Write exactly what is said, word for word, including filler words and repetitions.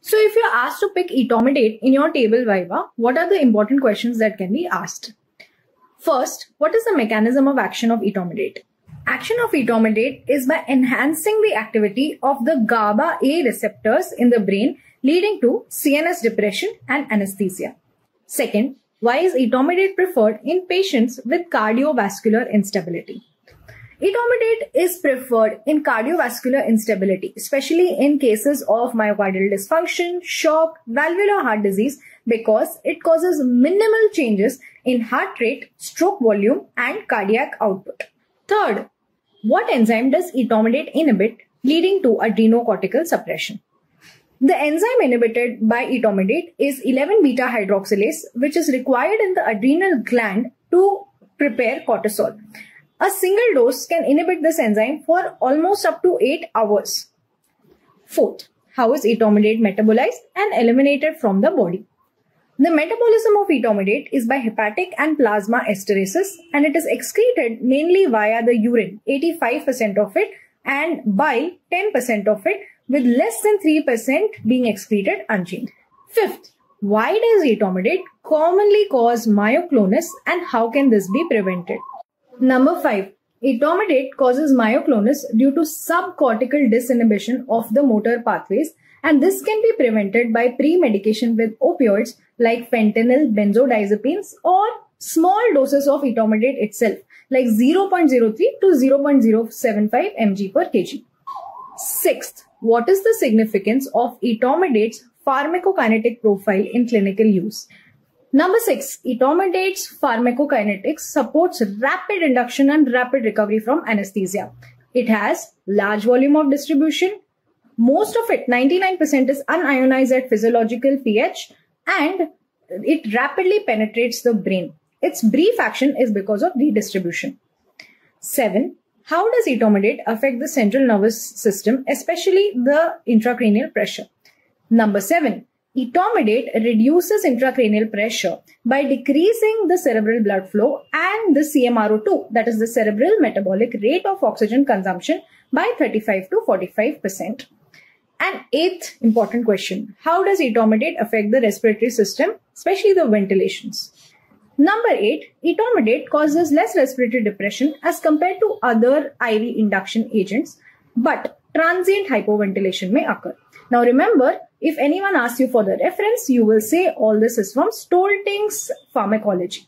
So if you're asked to pick etomidate in your table viva, what are the important questions that can be asked? First, what is the mechanism of action of etomidate? Action of etomidate is by enhancing the activity of the GABA A receptors in the brain, leading to C N S depression and anesthesia. Second, why is etomidate preferred in patients with cardiovascular instability? Etomidate is preferred in cardiovascular instability, especially in cases of myocardial dysfunction, shock, valvular heart disease, because it causes minimal changes in heart rate, stroke volume, and cardiac output. Third, what enzyme does etomidate inhibit, leading to adrenocortical suppression? The enzyme inhibited by etomidate is eleven beta hydroxylase, which is required in the adrenal gland to prepare cortisol. A single dose can inhibit this enzyme for almost up to eight hours. Fourth, how is etomidate metabolized and eliminated from the body? The metabolism of etomidate is by hepatic and plasma esterases, and it is excreted mainly via the urine, eighty-five percent of it, and bile, ten percent of it, with less than three percent being excreted unchanged. Fifth, why does etomidate commonly cause myoclonus and how can this be prevented? Number five, etomidate causes myoclonus due to subcortical disinhibition of the motor pathways, and this can be prevented by pre-medication with opioids like fentanyl, benzodiazepines, or small doses of etomidate itself like zero point zero three to zero point zero seven five milligrams per kilogram. Sixth, what is the significance of etomidate's pharmacokinetic profile in clinical use? Number six, etomidate's pharmacokinetics supports rapid induction and rapid recovery from anesthesia. It has large volume of distribution. Most of it, ninety-nine percent, is unionized at physiological pH, and it rapidly penetrates the brain. Its brief action is because of redistribution. Seven, how does etomidate affect the central nervous system, especially the intracranial pressure? Number seven, etomidate reduces intracranial pressure by decreasing the cerebral blood flow and the C M R O two, that is the cerebral metabolic rate of oxygen consumption, by thirty-five to forty-five percent. And eighth important question, how does etomidate affect the respiratory system, especially the ventilations? Number eight, etomidate causes less respiratory depression as compared to other I V induction agents, but transient hypoventilation may occur. Now remember, if anyone asks you for the reference, you will say all this is from Stolting's Pharmacology.